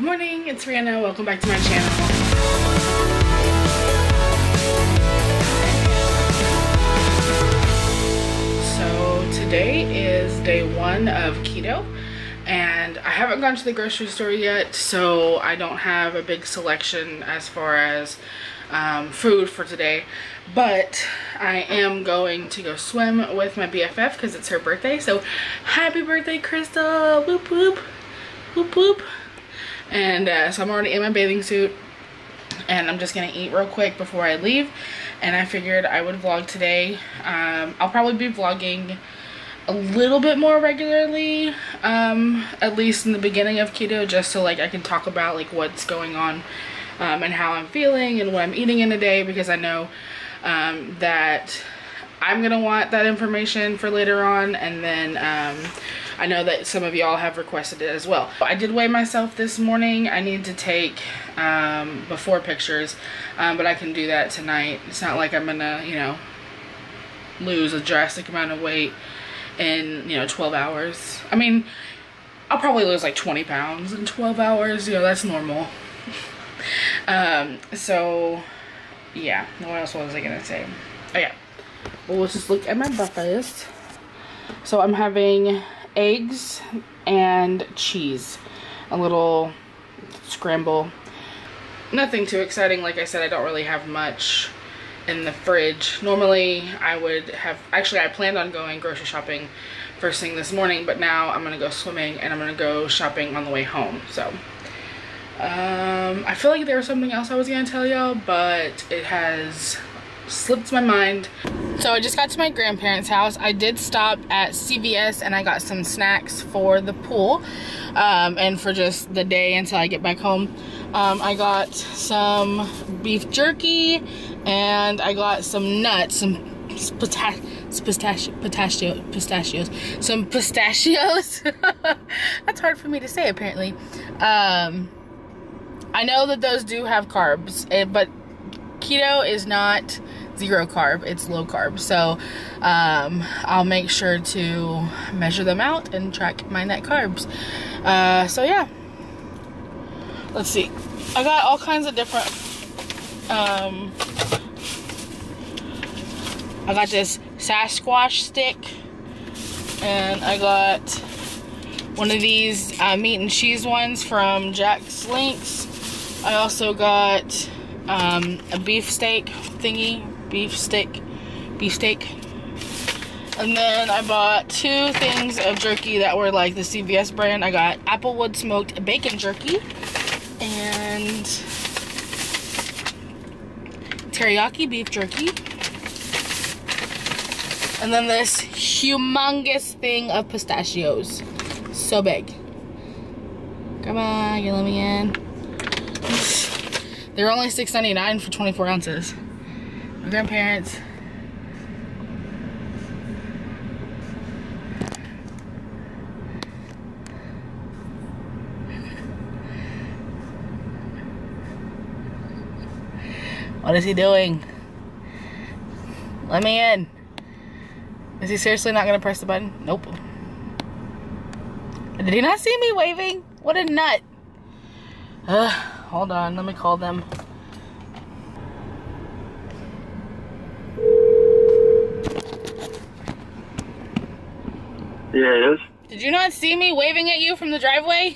Good morning, it's Rihanna. Welcome back to my channel. So today is day one of keto, and I haven't gone to the grocery store yet, so I don't have a big selection as far as food for today, but I am going to go swim with my BFF because it's her birthday. So happy birthday, Crystal! Whoop whoop whoop whoop. And so I'm already in my bathing suit, and I'm just gonna eat real quick before I leave. And I figured I would vlog today. I'll probably be vlogging a little bit more regularly, at least in the beginning of keto, just so like I can talk about like what's going on. And how I'm feeling and what I'm eating in a day, because I know that I'm gonna want that information for later on, and then I know that some of y'all have requested it as well. I did weigh myself this morning. I need to take before pictures, but I can do that tonight. It's not like I'm gonna, you know, lose a drastic amount of weight in, you know, 12 hours. I mean, I'll probably lose like 20 pounds in 12 hours. You know, that's normal. So yeah, what else was I gonna say? Oh yeah, well, let's just look at my breakfast. So I'm having eggs and cheese, a little scramble. Nothing too exciting. Like I said, I don't really have much in the fridge. Normally I would have, actually I planned on going grocery shopping first thing this morning, but now I'm gonna go swimming and I'm gonna go shopping on the way home. So I feel like there was something else I was gonna tell y'all, but it has slipped my mind. So I just got to my grandparents' house. I did stop at CVS and I got some snacks for the pool, and for just the day until I get back home. I got some beef jerky and I got some nuts, some pistachios. That's hard for me to say apparently. I know that those do have carbs, but keto is not zero carb, it's low carb. So I'll make sure to measure them out and track my net carbs. So yeah, let's see. I got all kinds of different, I got this Sasquatch stick, and I got one of these meat and cheese ones from Jack's Links. I also got a beefsteak. And then I bought two things of jerky that were like the CVS brand. I got applewood smoked bacon jerky and teriyaki beef jerky. And then this humongous thing of pistachios. So big. Come on, you let me in. They're only $6.99 for 24 ounces. My grandparents. What is he doing? Let me in. Is he seriously not gonna press the button? Nope. Did he not see me waving? What a nut. Hold on, let me call them. Yes. Did you not see me waving at you from the driveway?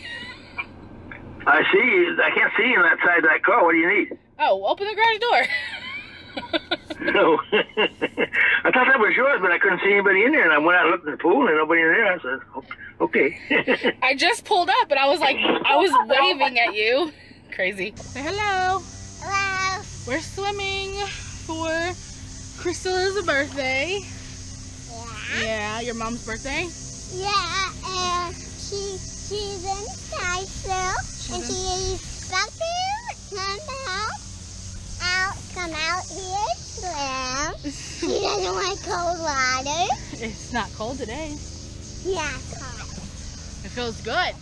I see you. I can't see you outside that car. What do you need? Oh, open the garage door. No. I thought that was yours, but I couldn't see anybody in there, and I went out and looked in the pool, and nobody in there. I said, okay. I just pulled up, and I was like, I was waving at you. Crazy. Say hello. Hello. We're swimming for Crystal's birthday. Yeah. Yeah, your mom's birthday? Yeah, and she's in high school, and she's about to come out here. She doesn't like cold water. It's not cold today. Yeah, it's hot. It feels good.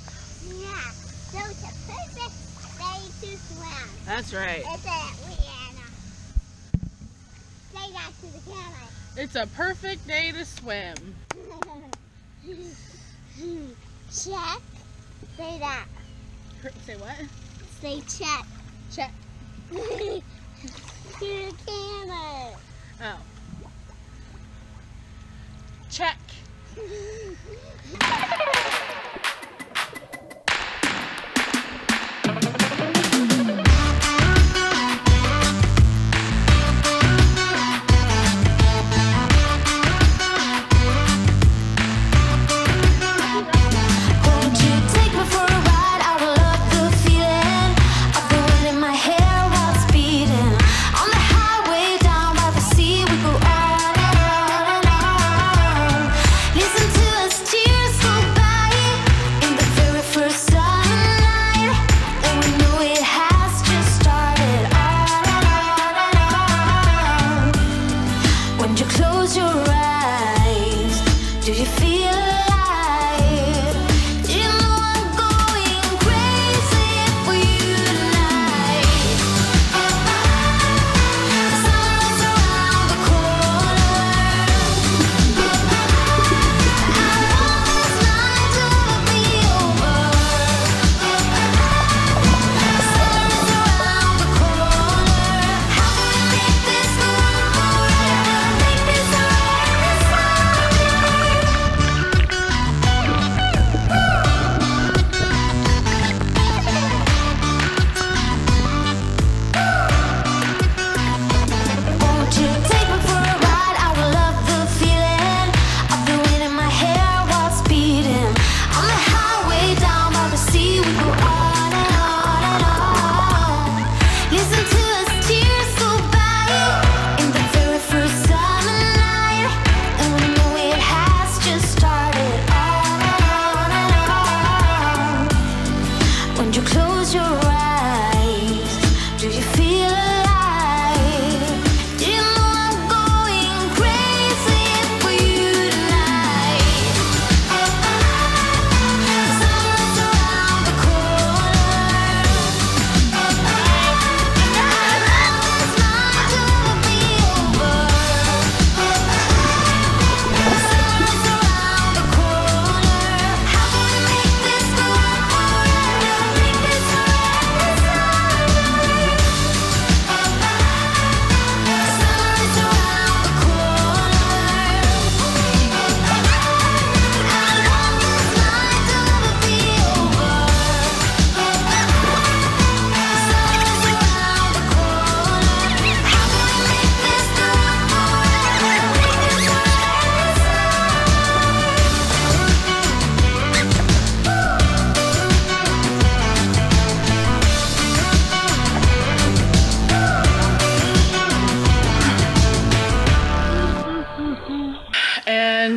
Yeah, so it's a perfect day to swim. That's right. It's a Say that to the camera. It's a perfect day to swim. Check. Say that. Say what? Say check. Check. To the camera. Oh. Check.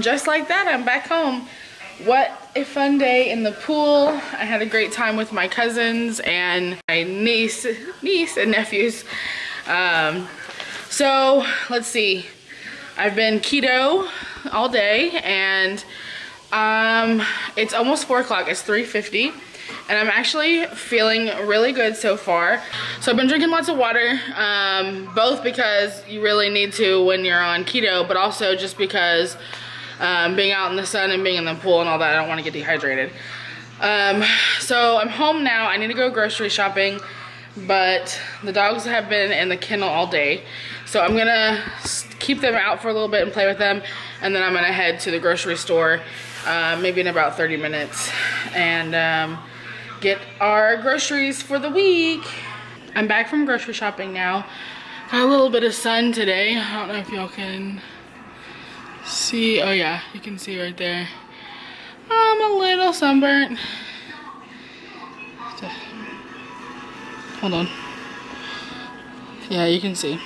Just like that, I'm back home. What a fun day in the pool. I had a great time with my cousins and my niece and nephews. So let's see, I've been keto all day, and it's almost 4 o'clock, it's 3:50, and I'm actually feeling really good so far. So I've been drinking lots of water, both because you really need to when you're on keto, but also just because being out in the sun and being in the pool and all that, I don't want to get dehydrated. So I'm home now. I need to go grocery shopping, but the dogs have been in the kennel all day, so I'm gonna keep them out for a little bit and play with them, and then I'm gonna head to the grocery store maybe in about 30 minutes and get our groceries for the week. I'm back from grocery shopping now. Got a little bit of sun today. I don't know if y'all can see, oh yeah, you can see right there. I'm a little sunburnt. Hold on. Yeah, you can see.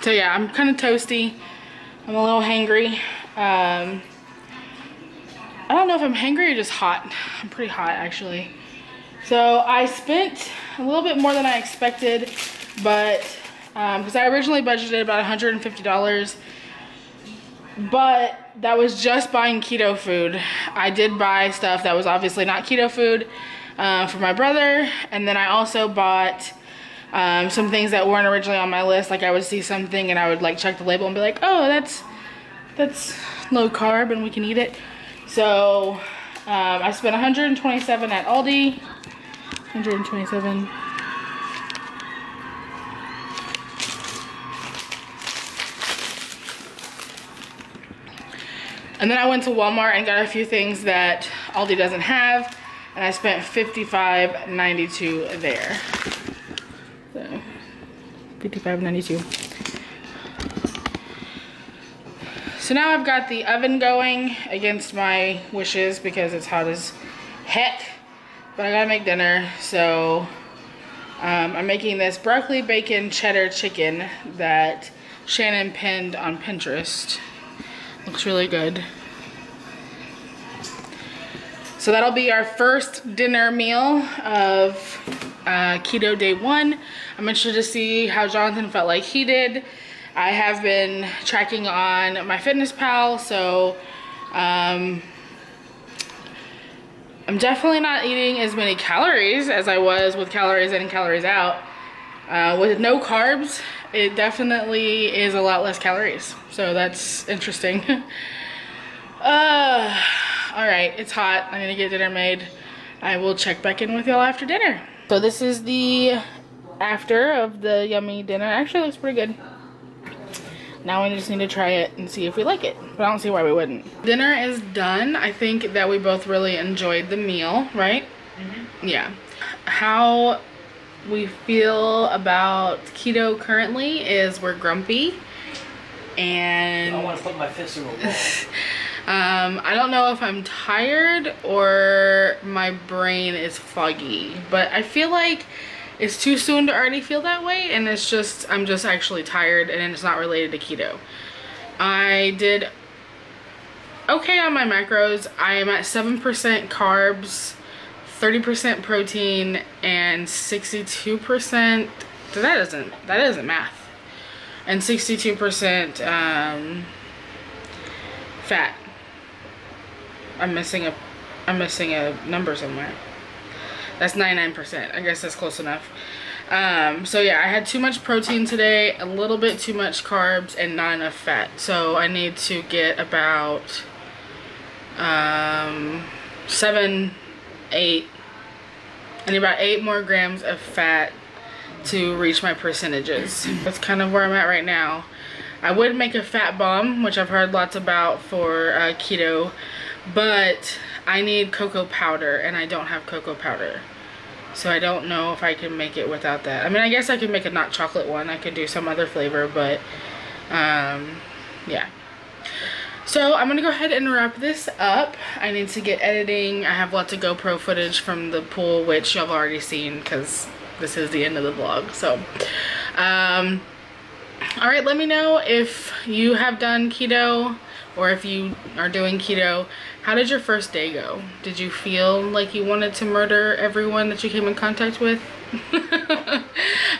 So yeah, I'm kind of toasty. I'm a little hangry. I don't know if I'm hangry or just hot. I'm pretty hot actually. So I spent a little bit more than I expected, but because I originally budgeted about $150. But that was just buying keto food. I did buy stuff that was obviously not keto food for my brother. And then I also bought some things that weren't originally on my list. Like I would see something and I would like check the label and be like, oh, that's low carb and we can eat it. So I spent $127 at Aldi. 127. And then I went to Walmart and got a few things that Aldi doesn't have, and I spent $55.92 there. So, $55.92. So now I've got the oven going against my wishes because it's hot as heck, but I gotta make dinner. So I'm making this broccoli bacon cheddar chicken that Shannon pinned on Pinterest. Looks really good. So that'll be our first dinner meal of keto day one. I'm interested to see how Jonathan felt like he did. I have been tracking on MyFitnessPal, so I'm definitely not eating as many calories as I was with calories in and calories out. With no carbs, it definitely is a lot less calories. So that's interesting. All right, it's hot. I need to get dinner made. I will check back in with y'all after dinner. So this is the after of the yummy dinner. Actually, it looks pretty good. Now we just need to try it and see if we like it. But I don't see why we wouldn't. Dinner is done. I think that we both really enjoyed the meal, right? Mm-hmm. Yeah. How we feel about keto currently is we're grumpy, and I want to put my fist in the wall. I don't know if I'm tired or my brain is foggy, but I feel like it's too soon to already feel that way, and it's just I'm just actually tired, and it's not related to keto. I did okay on my macros. I am at 7% carbs, 30% protein, and 62%, so that isn't math, and 62% fat. I'm missing a number somewhere. That's 99%. I guess that's close enough. So yeah, I had too much protein today, a little bit too much carbs, and not enough fat. So I need to get about 8. I need about 8 more grams of fat to reach my percentages. That's kind of where I'm at right now. I would make a fat bomb, which I've heard lots about for keto, but I need cocoa powder, and I don't have cocoa powder. So I don't know if I can make it without that. I mean, I guess I could make a not chocolate one. I could do some other flavor, but yeah. So I'm gonna go ahead and wrap this up. I need to get editing. I have lots of GoPro footage from the pool, which y'all have already seen because this is the end of the vlog. So, all right, let me know if you have done keto or if you are doing keto. How did your first day go? Did you feel like you wanted to murder everyone that you came in contact with?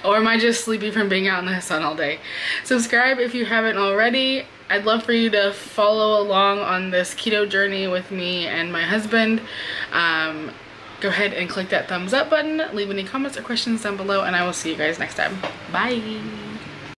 Or am I just sleepy from being out in the sun all day? Subscribe if you haven't already. I'd love for you to follow along on this keto journey with me and my husband. Go ahead and click that thumbs up button. Leave any comments or questions down below, and I will see you guys next time. Bye.